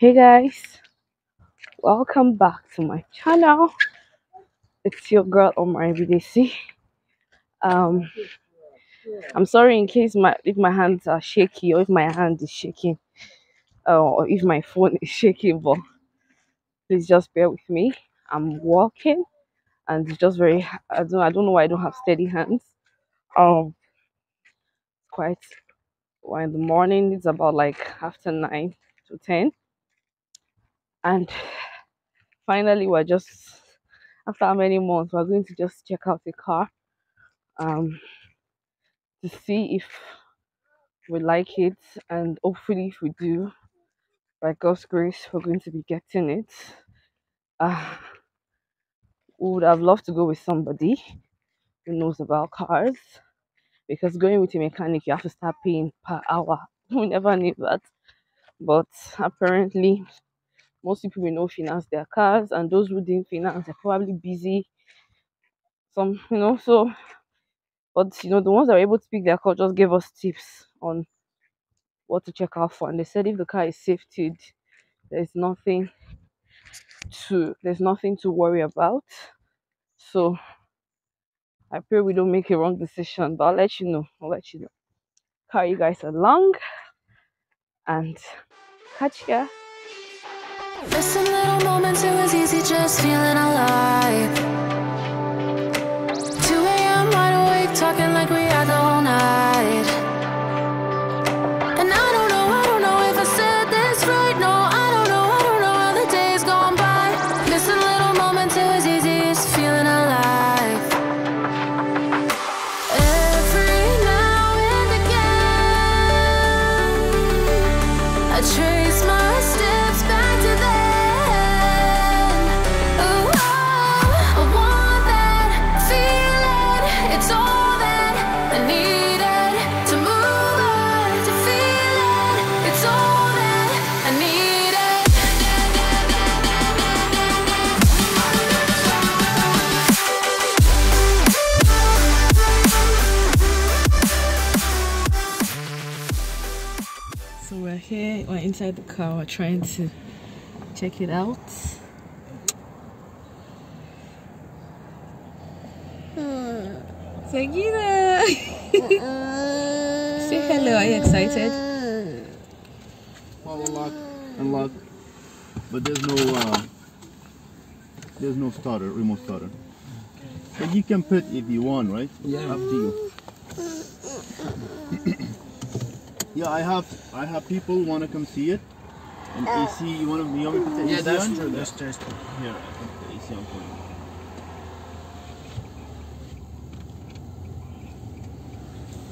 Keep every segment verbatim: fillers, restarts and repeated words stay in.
Hey guys, welcome back to my channel. It's your girl OmoAribidesi. um I'm sorry in case my if my hands are shaky, or if my hand is shaking, uh, or if my phone is shaking, but please just bear with me. I'm walking and it's just very i don't i don't know why I don't have steady hands. Um quite well, in the morning it's about like after nine to ten. And finally, we're just, after how many months, we're going to just check out the car um, to see if we like it. And hopefully, if we do, by God's grace, we're going to be getting it. Uh, we would have loved to go with somebody who knows about cars, because going with a mechanic, you have to start paying per hour. We never knew that. But apparently, most people will not finance their cars, and those who didn't finance are probably busy. Some, you know, so, but you know, the ones that were able to pick their car just gave us tips on what to check out for, and they said if the car is safetied, there's nothing to there's nothing to worry about. So, I pray we don't make a wrong decision, but I'll let you know. I'll let you know. Carry you guys along, and catch ya. There's some little moments it was easy just feeling alive. two A M wide awake talking like we had the whole night. And I don't know, I don't know if I said this right. No, I don't know, I don't know how the days gone by. Missing little moments it was easy just feeling alive. Every now and again I trace my steps back. Here we're inside the car, we're trying to check it out. Sagina! Say hello, are you excited? Power lock, unlock, but there's no uh, there's no starter, remote starter. Okay. But you can put if you want, right? Yeah. Up to you. Yeah, I have I have people want to come see it. And uh, A C, you want to you want to put the yeah, A C that's on? True, that's true. Here, I can put the A C on for you.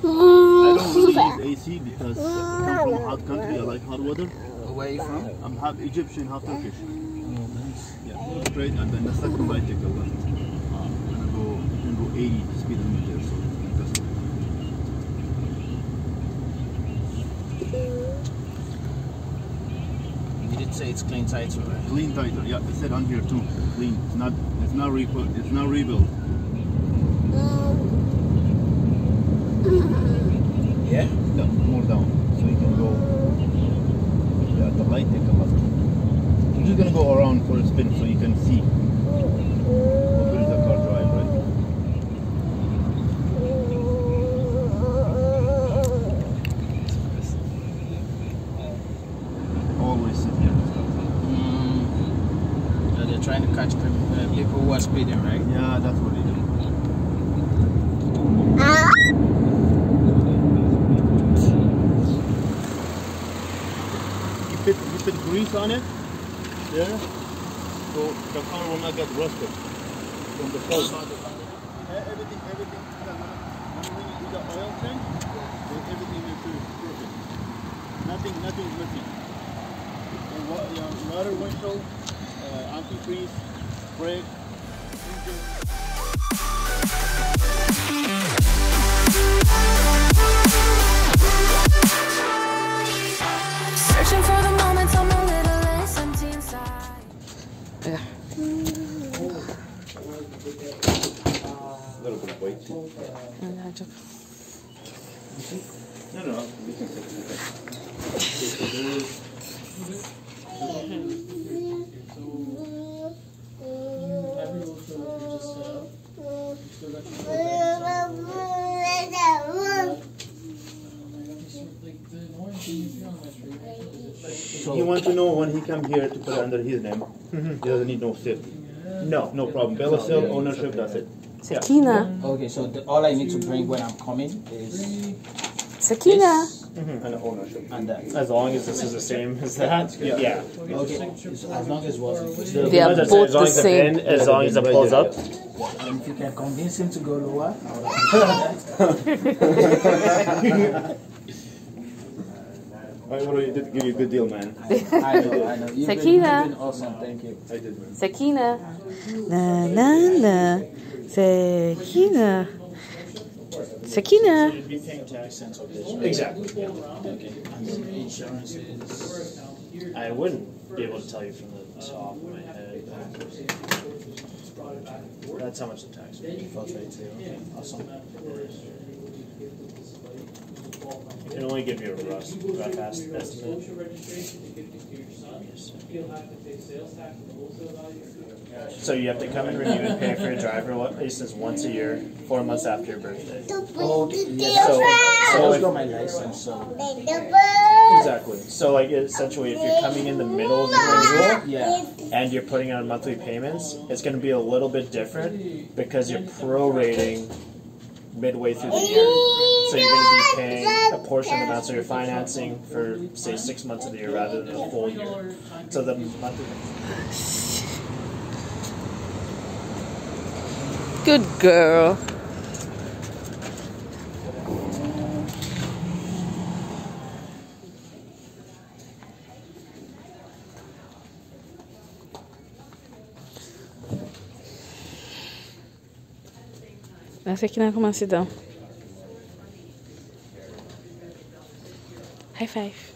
I don't really use A C because I come from a hot country. I like hot weather. Where are you from? I'm half Egyptian, half Turkish. Oh, nice. Yeah, straight, and then the second I take a left. Um, I'm going to go eighty speed limit there, so. You did say it's clean title, right? Clean title, yeah. It said on here too. Clean. It's not. It's not rebuilt. It's not rebuilt. Yeah. No, more down, so you can go. Yeah, the light take a left. I'm just gonna go around for a spin so you can see. Speeding, right? Yeah, that's what they do. You put, you put grease on it, there, so the car will not get rusted from the first. Everything, everything. everything, but everything is perfect. Nothing, nothing is missing. And what, you know, water windshield, uh, antifreeze, brake, engine. Searching for the moments I'm a little less empty inside. Yeah. A little bit of weight. No, no, no. We can take it. He wants to know when he comes here to put it under his name. He doesn't need no sip. No, no problem. Bill of sale, ownership, that's it. Sakina. Yeah. Okay, so the, all I need to bring when I'm coming is Sakina. Mm-hmm. And ownership. And that. As long as this is the same as that? Yeah. yeah. Okay. So as long as what? They are both as long the as same. The pin, as long as the pulls up. And if you can convince him to go lower, I'll that. I already did give you a good deal, man. I know, I know. You've Sakina. Been, you've been awesome, thank you. I did, man. Sakina. Na, na, na. Sakina. Sakina. So you'd be paying tax on this, right? Exactly. Yeah. Okay. And then insurance is... I wouldn't be able to tell you from the top of my head. That's how much the tax would be. That's right, too. Okay, awesome. You can only give you a rough estimate. So you have to come and renew and pay for your driver license once a year, four months after your birthday. Oh, yeah. So, so if, my license, so. Exactly. So like essentially, if you're coming in the middle of your renewal, yeah. and you're putting on monthly payments, it's going to be a little bit different because you're prorating midway through the year. So you're going to be paying a portion of the amount, so you're financing for, say, six months of the year rather than a whole year. So the monthly... Good girl. Essa aqui não é como acidão. High five.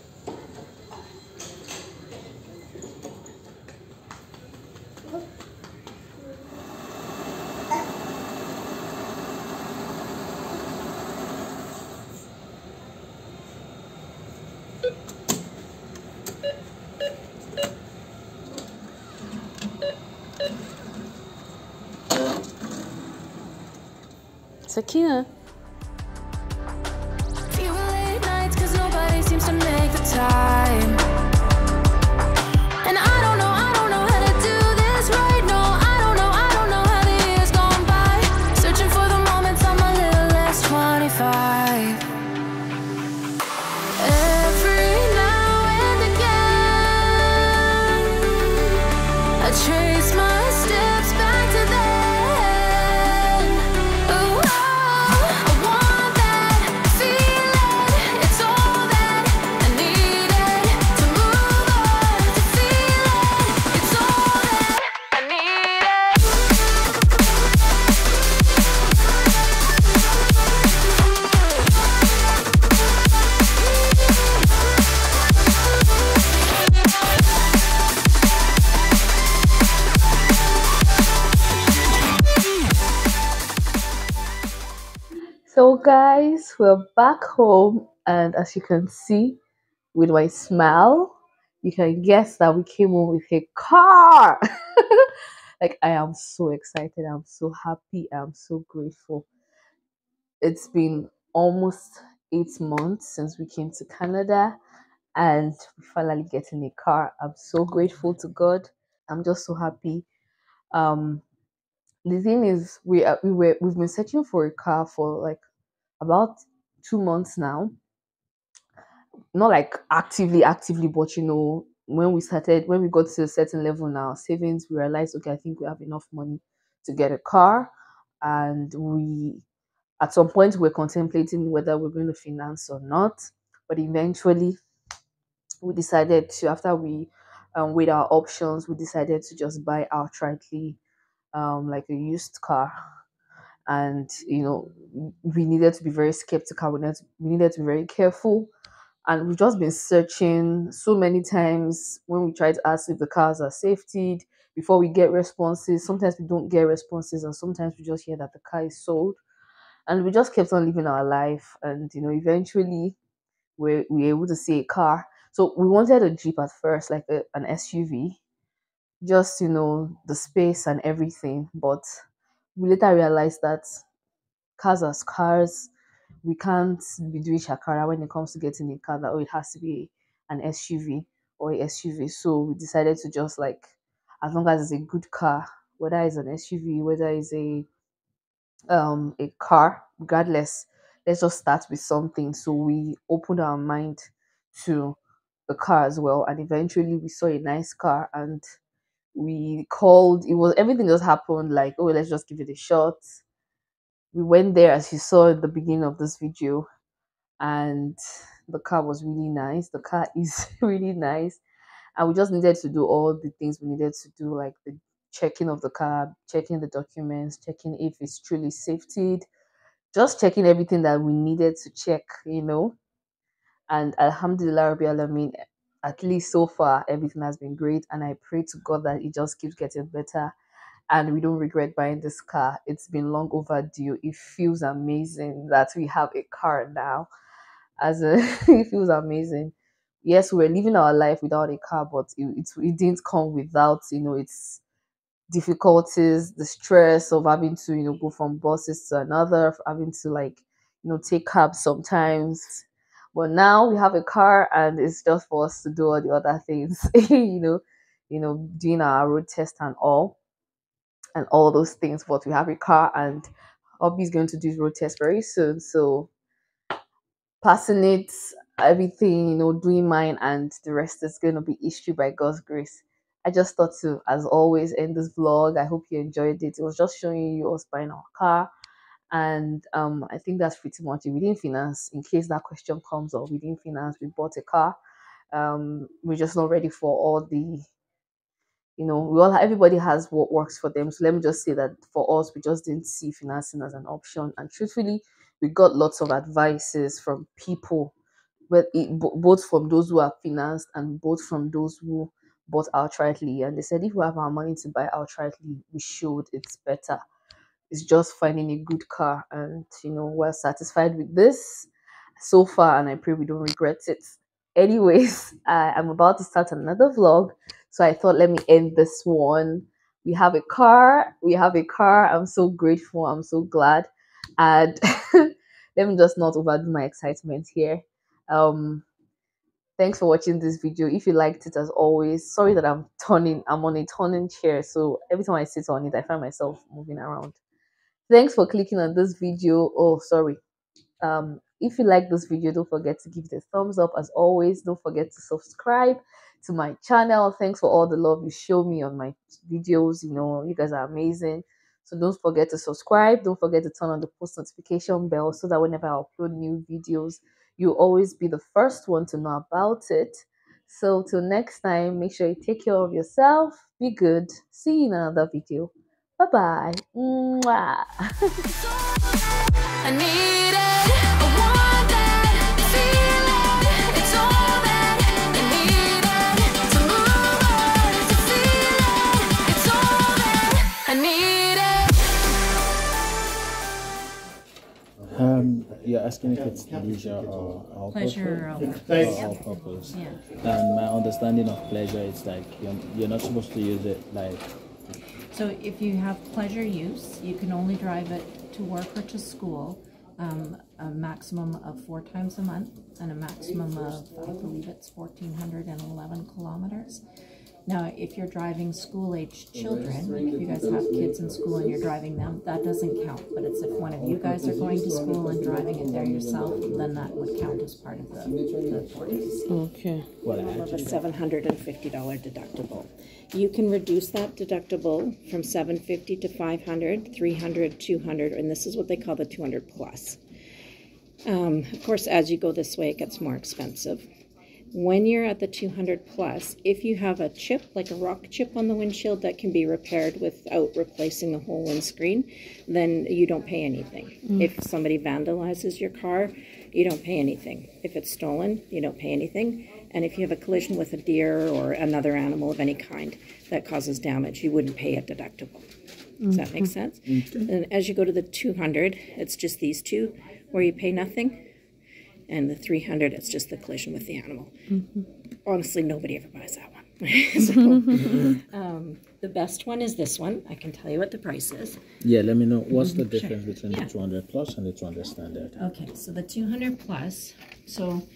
Sakina. Few late nights cause nobody seems to make the time. And I don't know, I don't know how to do this right. No, I don't know, I don't know how the years gone by. Searching for the moments I'm a little less twenty-five. Every now and again I trace my steps back to them. So guys, we're back home, and as you can see with my smile, you can guess that we came home with a car. Like, I am so excited, I'm so happy, I'm so grateful. It's been almost eight months since we came to Canada, and we finally getting a car. I'm so grateful to God. I'm just so happy. Um, the thing is, we uh, we were we've been searching for a car for like about two months now, not like actively actively but you know, when we started, when we got to a certain level now savings, we realized, okay, I think we have enough money to get a car. And we At some point, we're contemplating whether we're going to finance or not. But eventually, we decided to, after we um, weighed our options, we decided to just buy outrightly, um, like a used car. And, you know, we needed to be very skeptical. We needed to, we needed to be very careful. And we've just been searching so many times when we try to ask if the cars are safetied. Before we get responses, sometimes we don't get responses, and sometimes we just hear that the car is sold. And we just kept on living our life, and you know, eventually we we were able to see a car. So we wanted a Jeep at first, like a, an S U V, just, you know, the space and everything. But we later realized that cars are cars. We can't be doing shakara when it comes to getting a car, that oh, it has to be an S U V or a S U V. So we decided to just, like, as long as it's a good car, whether it's an S U V, whether it's a um a car, regardless, let's just start with something. So we opened our mind to the car as well, and eventually we saw a nice car, and we called. It was everything just happened like, oh, let's just give it a shot. We went there, as you saw at the beginning of this video, and the car was really nice. The car is really nice. And we just needed to do all the things we needed to do, like the checking of the car, checking the documents, checking if it's truly safetied, just checking everything that we needed to check, you know. And Alhamdulilah, Rabbil Alameen, at least so far, everything has been great. And I pray to God that it just keeps getting better. And we don't regret buying this car. It's been long overdue. It feels amazing that we have a car now. As a, it feels amazing. Yes, we were living our life without a car, but it, it, it didn't come without, you know, its difficulties, the stress of having to, you know, go from buses to another, having to, like, you know, take cabs sometimes. But now we have a car, and it's just for us to do all the other things, you know, you know, doing our road test and all. And all those things, but we have a car, and Obi is going to do road test very soon. So passing it, everything, you know, doing mine, and the rest is going to be issued by God's grace. I just thought to, as always, end this vlog. I hope you enjoyed it. It was just showing you us buying our car, and um, I think that's pretty much it. We didn't finance, in case that question comes up. We didn't finance. We bought a car. Um, we're just not ready for all the. You know, we all everybody has what works for them. So let me just say that for us, we just didn't see financing as an option. And truthfully, we got lots of advices from people, well, it, both from those who are financed and both from those who bought outrightly. And they said, if we have our money to buy outrightly, we should. It's better. It's just finding a good car, and you know, we're satisfied with this so far, and I pray we don't regret it. Anyways, I am about to start another vlog, so I thought let me end this one. We have a car. We have a car. I'm so grateful. I'm so glad. And let me just not overdo my excitement here. Um, thanks for watching this video. If you liked it, as always, sorry that I'm turning. I'm on a turning chair, so every time I sit on it, I find myself moving around. Thanks for clicking on this video. Oh, sorry. Um, if you like this video, don't forget to give it a thumbs up. As always, don't forget to subscribe to my channel. Thanks for all the love you show me on my videos. You know, you guys are amazing. So don't forget to subscribe. Don't forget to turn on the post notification bell so that whenever I upload new videos, you'll always be the first one to know about it. So till next time, make sure you take care of yourself. Be good. See you in another video. Bye-bye. Mwah. Um, you're asking if it's leisure or, or pleasure, pleasure or, or purpose. Yeah. And my understanding of pleasure is like you're, you're not supposed to use it like. So if you have pleasure use, you can only drive it to work or to school, um, a maximum of four times a month, and a maximum of, I believe it's fourteen hundred and eleven kilometers. Now, if you're driving school-aged children, if you guys have kids in school and you're driving them, that doesn't count. But it's if one of you guys are going to school and driving it there yourself, then that would count as part of the, the forties. Okay. Well, of a seven hundred fifty dollar deductible. You can reduce that deductible from seven hundred fifty dollars to five hundred dollars, three hundred dollars, two hundred dollars, and this is what they call the two hundred plus. Um, of course, as you go this way, it gets more expensive. When you're at the two hundred plus, if you have a chip, like a rock chip on the windshield that can be repaired without replacing the whole windscreen, then you don't pay anything. Mm. If somebody vandalizes your car, you don't pay anything. If it's stolen, you don't pay anything. And if you have a collision with a deer or another animal of any kind that causes damage, you wouldn't pay a deductible. Does that make sense? Mm-hmm. And as you go to the two hundred, it's just these two where you pay nothing. And the three hundred, it's just the collision with the animal. Mm-hmm. Honestly, nobody ever buys that one. So, mm-hmm. um, the best one is this one. I can tell you what the price is. Yeah, let me know. What's mm-hmm. the difference sure. between yeah. the two hundred plus and the two hundred standard? Okay, so the two hundred plus. So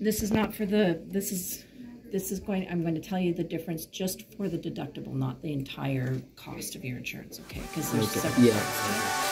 this is not for the, this is, this is going, I'm going to tell you the difference just for the deductible, not the entire cost of your insurance, okay? Because there's okay. separate yeah.